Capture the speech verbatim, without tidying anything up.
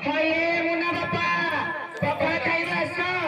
Hey, Muna Papa, Papa, Kairasa.